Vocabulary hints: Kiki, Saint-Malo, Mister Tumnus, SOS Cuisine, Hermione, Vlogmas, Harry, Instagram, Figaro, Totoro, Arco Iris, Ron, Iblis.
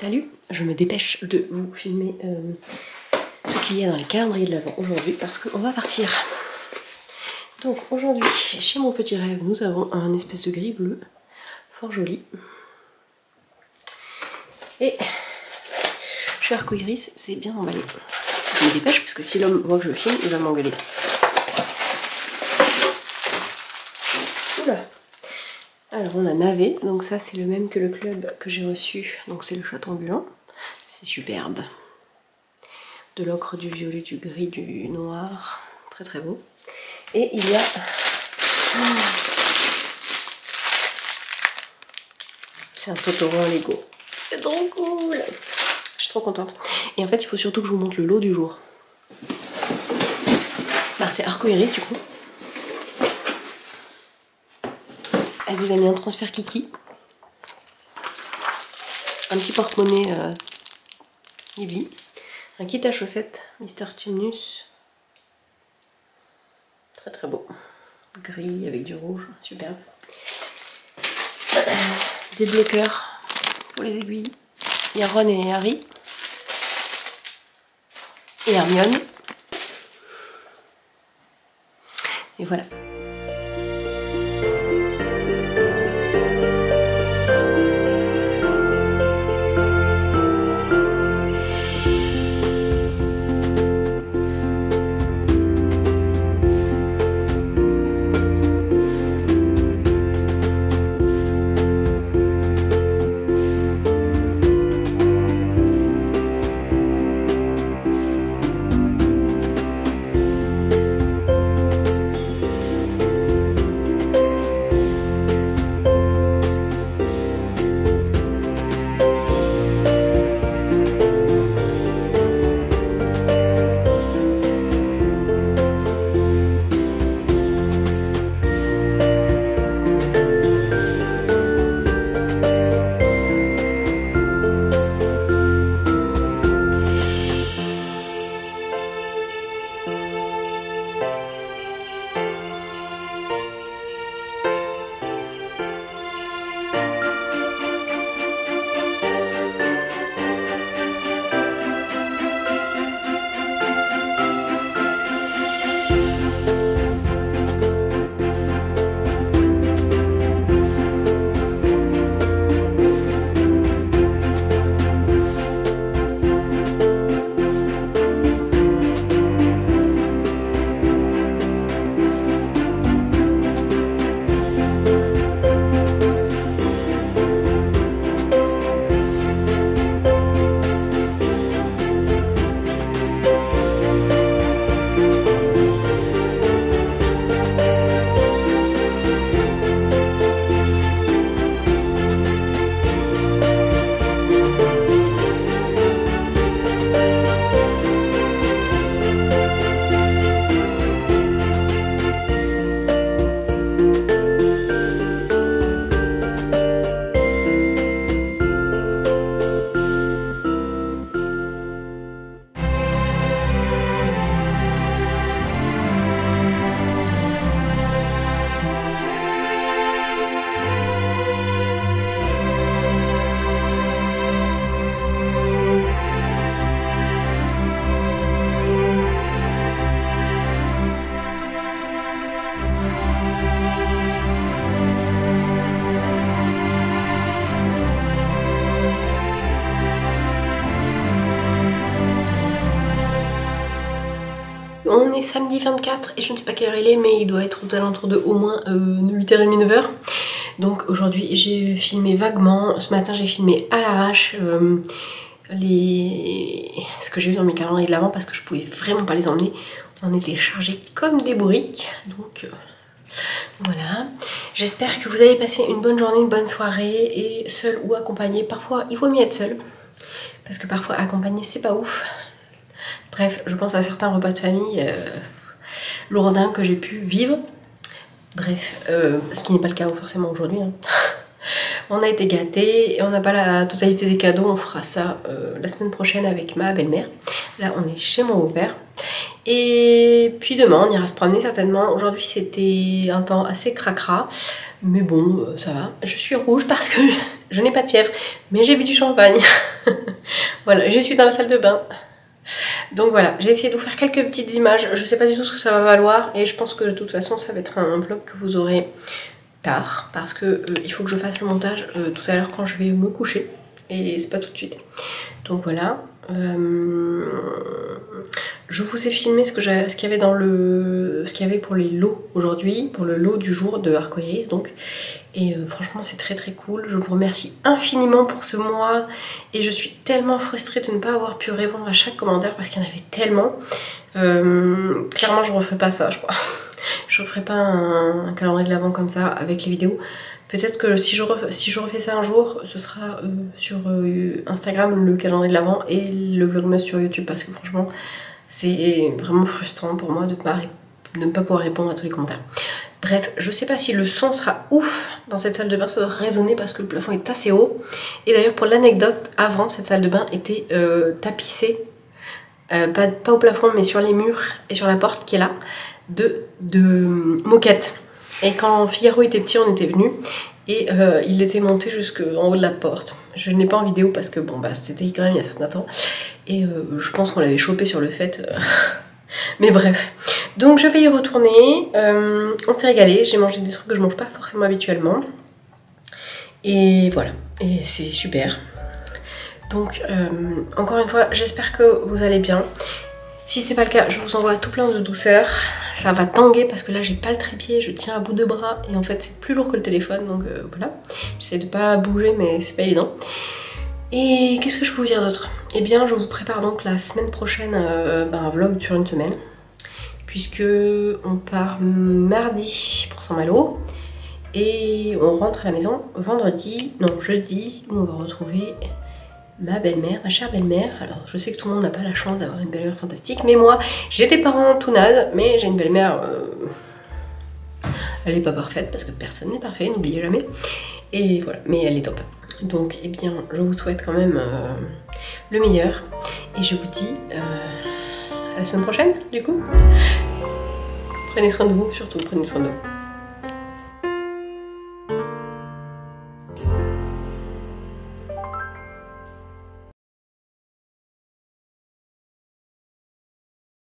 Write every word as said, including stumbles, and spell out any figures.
Salut, je me dépêche de vous filmer euh, tout ce qu'il y a dans les calendriers de l'Avent aujourd'hui parce qu'on va partir. Donc aujourd'hui, chez mon petit rêve, nous avons un espèce de gris bleu, fort joli. Et chez Arco Iris, c'est bien emballé. Je me dépêche parce que si l'homme voit que je filme, il va m'engueuler. Oula. Alors on a Navet, donc ça c'est le même que le club que j'ai reçu, donc c'est le chaton ambulant, c'est superbe. De l'ocre, du violet, du gris, du noir, très très beau. Et il y a... c'est un Totoro en Lego, c'est trop cool, je suis trop contente. Et en fait il faut surtout que je vous montre le lot du jour. Bah, c'est Arco Iris du coup. Elle vous a mis un transfert Kiki, un petit porte-monnaie euh, Iblis, un kit à chaussettes Mister Tumnus, très très beau, gris avec du rouge, superbe, des bloqueurs pour les aiguilles, il y a Ron et Harry, et Hermione, et voilà. On est samedi vingt-quatre et je ne sais pas quelle heure il est, mais il doit être aux alentours de au moins euh, huit heures trente, neuf heures. Donc aujourd'hui j'ai filmé vaguement, ce matin j'ai filmé à l'arrache euh, les... ce que j'ai eu dans mes calendriers de l'Avent parce que je pouvais vraiment pas les emmener. On était chargés comme des bourriques, donc euh, voilà. J'espère que vous avez passé une bonne journée, une bonne soirée, et seul ou accompagné. Parfois il vaut mieux être seul, parce que parfois accompagné c'est pas ouf. Bref, je pense à certains repas de famille euh, lourdins que j'ai pu vivre. Bref, euh, ce qui n'est pas le cas forcément aujourd'hui. Hein. On a été gâtés et on n'a pas la totalité des cadeaux. On fera ça euh, la semaine prochaine avec ma belle-mère. Là, on est chez mon beau-père. Et puis demain, on ira se promener certainement. Aujourd'hui, c'était un temps assez cracra. Mais bon, euh, ça va. Je suis rouge parce que je n'ai pas de fièvre, mais j'ai bu du champagne. Voilà, je suis dans la salle de bain. Donc voilà, j'ai essayé de vous faire quelques petites images, je sais pas du tout ce que ça va valoir et je pense que de toute façon ça va être un vlog que vous aurez tard parce que euh, il faut que je fasse le montage euh, tout à l'heure quand je vais me coucher et c'est pas tout de suite. Donc voilà, euh... je vous ai filmé ce que j'avais, ce qu'il y avait dans le, ce qu'il y avait pour les lots aujourd'hui, pour le lot du jour de Arco Iris donc. Et euh, franchement c'est très très cool, je vous remercie infiniment pour ce mois et je suis tellement frustrée de ne pas avoir pu répondre à chaque commentaire parce qu'il y en avait tellement. Euh, clairement je refais pas ça je crois, je ferai pas un, un calendrier de l'avant comme ça avec les vidéos. Peut-être que si je, refais, si je refais ça un jour, ce sera euh, sur euh, Instagram le calendrier de l'avant et le vlogmas sur YouTube parce que franchement c'est vraiment frustrant pour moi de pas, de ne pas pouvoir répondre à tous les commentaires. Bref, je sais pas si le son sera ouf dans cette salle de bain, ça doit résonner parce que le plafond est assez haut. Et d'ailleurs pour l'anecdote, avant cette salle de bain était euh, tapissée, euh, pas, pas au plafond mais sur les murs et sur la porte qui est là, de, de moquettes. Et quand Figaro était petit, on était venu et euh, il était monté jusqu'en haut de la porte. Je ne l'ai pas en vidéo parce que bon bah c'était quand même il y a certains temps et euh, je pense qu'on l'avait chopé sur le fait. Euh... Mais bref, donc je vais y retourner, euh, on s'est régalé, j'ai mangé des trucs que je mange pas forcément habituellement et voilà, et c'est super. Donc euh, encore une fois j'espère que vous allez bien, si c'est pas le cas je vous envoie tout plein de douceur, ça va tanguer parce que là j'ai pas le trépied, je tiens à bout de bras et en fait c'est plus lourd que le téléphone donc euh, voilà, j'essaie de pas bouger mais c'est pas évident. Et qu'est-ce que je peux vous dire d'autre? Eh bien je vous prépare donc la semaine prochaine euh, ben, un vlog sur une semaine puisque on part mardi pour Saint-Malo et on rentre à la maison vendredi, non jeudi, où on va retrouver ma belle-mère, ma chère belle-mère. Alors je sais que tout le monde n'a pas la chance d'avoir une belle-mère fantastique mais moi j'ai des parents tout naze mais j'ai une belle-mère... Euh... Elle n'est pas parfaite parce que personne n'est parfait, n'oubliez jamais. Et voilà, mais elle est top. Donc eh bien je vous souhaite quand même euh, le meilleur et je vous dis euh, à la semaine prochaine du coup. Prenez soin de vous, surtout prenez soin de vous.